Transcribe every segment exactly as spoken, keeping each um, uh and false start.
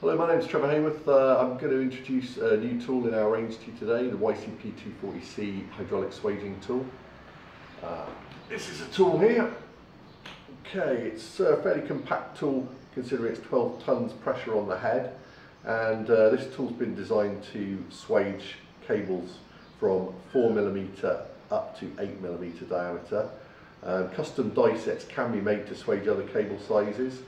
Hello, my name is Trevor Hayworth. Uh, I'm going to introduce a new tool in our range to you today, the Y C P two forty C hydraulic swaging tool. Uh, this is a tool here. Okay, it's a fairly compact tool considering it's twelve tons pressure on the head, and uh, this tool's been designed to swage cables from four millimeter up to eight millimeter diameter. Uh, custom die sets can be made to swage other cable sizes.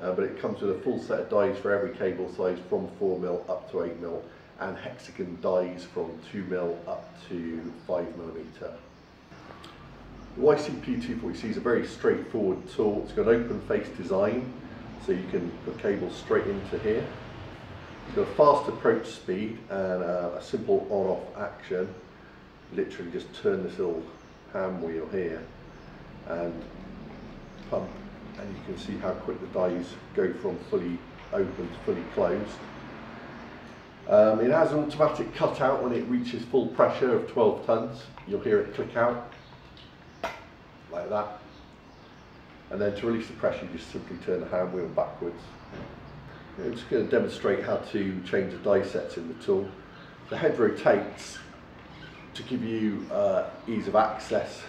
Uh, but it comes with a full set of dies for every cable size from four millimeter up to eight millimeter and hexagon dies from two millimeter up to five millimeter. The Y C P two forty C is a very straightforward tool. It's got an open face design, so you can put cables straight into here. It's got a fast approach speed and a, a simple on-off action. Literally just turn this little hand wheel here and pump. And you can see how quick the dies go from fully open to fully closed. Um, it has an automatic cutout when it reaches full pressure of twelve tons. You'll hear it click out, like that. And then to release the pressure, you just simply turn the hand wheel backwards. I'm just going to demonstrate how to change the die sets in the tool. The head rotates to give you uh, ease of access,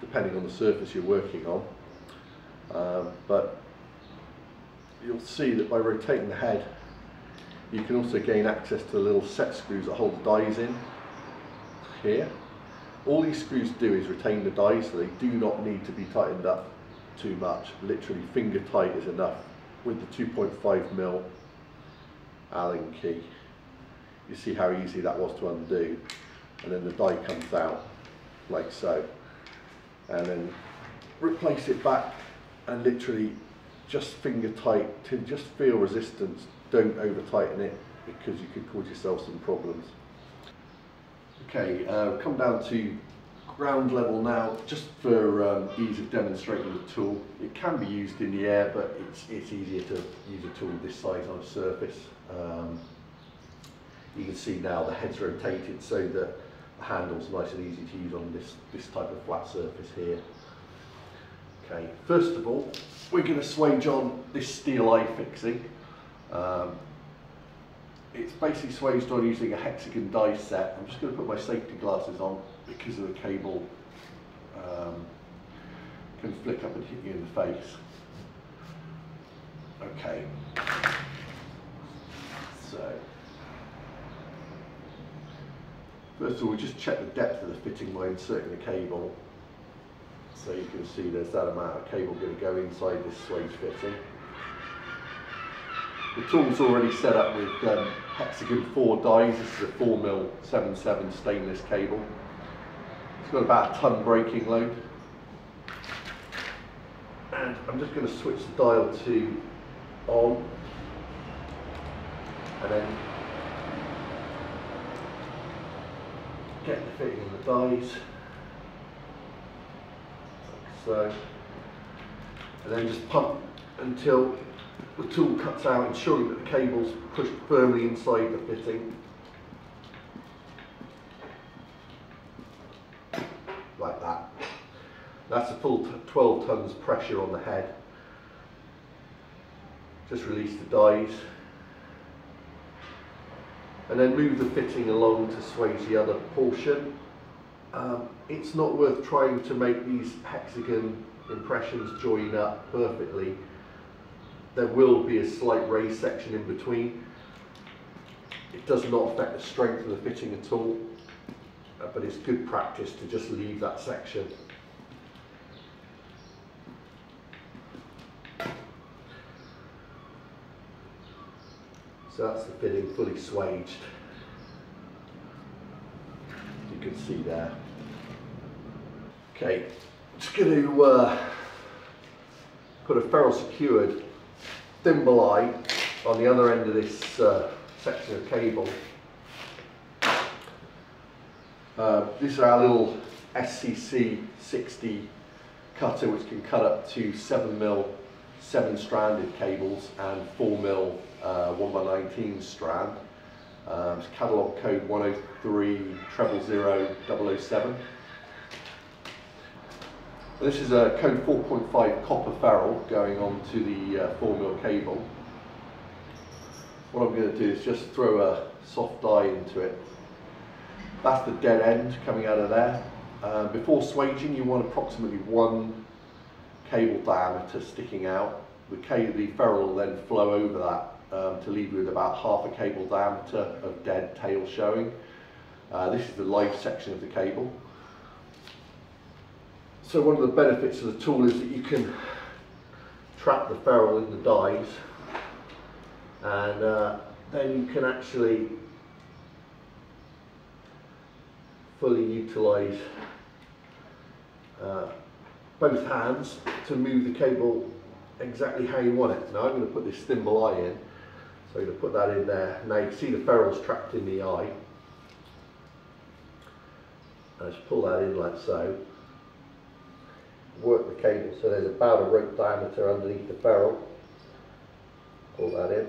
depending on the surface you're working on. Um, but you'll see that by rotating the head you can also gain access to the little set screws that hold the dies in here. All these screws do is retain the dies, so they do not need to be tightened up too much. Literally finger tight is enough with the two point five millimeter Allen key. You see how easy that was to undo, and then the die comes out like so, and then replace it back. And literally just finger tight to just feel resistance. Don't over tighten it because you could cause yourself some problems. Okay, uh, come down to ground level now, just for um, ease of demonstrating the tool. It can be used in the air, but it's, it's easier to use a tool this size on a surface. Um, you can see now the head's rotated so that the handle's nice and easy to use on this, this type of flat surface here. Okay, first of all, we're going to swage on this steel eye fixing. Um, it's basically swaged on using a hexagon die set. I'm just going to put my safety glasses on because of the cable um, can flick up and hit you in the face. Okay, so first of all, we'll just check the depth of the fitting by inserting the cable. So you can see there's that amount of cable going to go inside this swage fitting. The tool's already set up with um, hexagon four dies. This is a four millimeter seven seven stainless cable. It's got about a ton braking load. And I'm just going to switch the dial to on. And then get the fitting of the dies. So, and then just pump until the tool cuts out, ensuring that the cable's pushed firmly inside the fitting. Like that. That's a full twelve tons pressure on the head. Just release the dies. And then move the fitting along to swage the other portion. Um, it's not worth trying to make these hexagon impressions join up perfectly. There will be a slight raised section in between. It does not affect the strength of the fitting at all, uh, but it's good practice to just leave that section. So that's the fitting fully swaged. Can see there. Okay, just going to uh, put a ferrule secured thimble eye on the other end of this uh, section of cable. Uh, this is our little S C C sixty cutter, which can cut up to seven millimeter seven stranded cables and four millimeter uh, one by nineteen strand. Um, it's catalogue code one oh three zero zero zero zero seven. This is a code four point five copper ferrule going on to the uh, four millimeter cable. what I'm going to do is just throw a soft die into it. That's the dead end coming out of there. Uh, before swaging, you want approximately one cable diameter sticking out. The, cable, the ferrule will then flow over that um, to leave you with about half a cable diameter of dead tail showing. Uh, this is the live section of the cable. So one of the benefits of the tool is that you can trap the ferrule in the dies, and uh, then you can actually fully utilise uh, both hands to move the cable exactly how you want it. Now I'm going to put this thimble eye in, so I'm going to put that in there. Now you can see the ferrule's trapped in the eye. I just pull that in like so. Work the cable so there's about a rope diameter underneath the ferrule. Pull that in.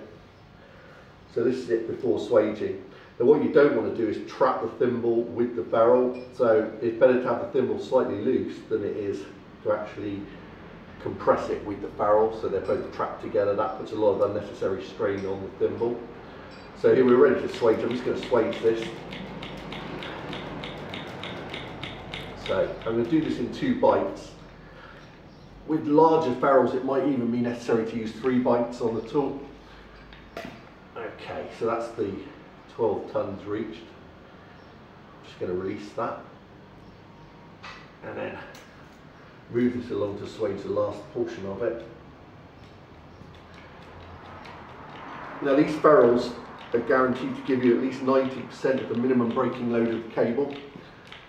So this is it before swaging. Now what you don't want to do is trap the thimble with the ferrule, so it's better to have the thimble slightly loose than it is to actually compress it with the ferrule, so they're both trapped together. That puts a lot of unnecessary strain on the thimble. So here we're ready to swage. I'm just going to swage this. So I'm going to do this in two bites. With larger ferrules, it might even be necessary to use three bites on the tool. Okay, so that's the twelve tons reached. I'm just going to release that and then move this along to swage the last portion of it. Now these ferrules are guaranteed to give you at least ninety percent of the minimum breaking load of the cable.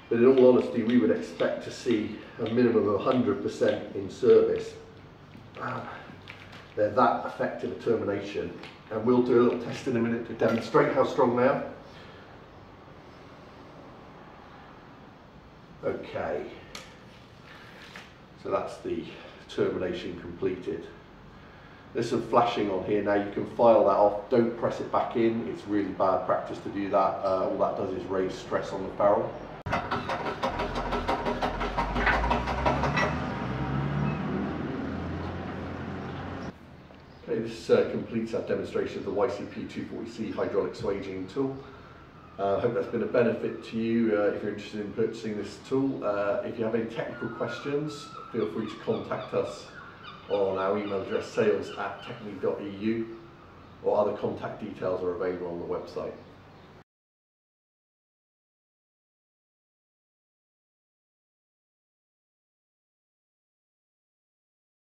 But in all honesty, we would expect to see a minimum of one hundred percent in service. Um, they're that effective a termination. And we'll do a little test in a minute to demonstrate how strong they are. Okay. So that's the termination completed. There's some flashing on here. Now you can file that off. Don't press it back in. It's really bad practice to do that. Uh, all that does is raise stress on the ferrule. Okay, this uh, completes our demonstration of the Y C P two forty C hydraulic swaging tool. I uh, hope that's been a benefit to you uh, if you're interested in purchasing this tool. Uh, if you have any technical questions, feel free to contact us on our email address, sales at techni dot E U, or other contact details are available on the website.